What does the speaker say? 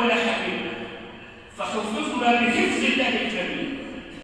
ولا حبيب، فحفظنا بحفظ الله الجميل.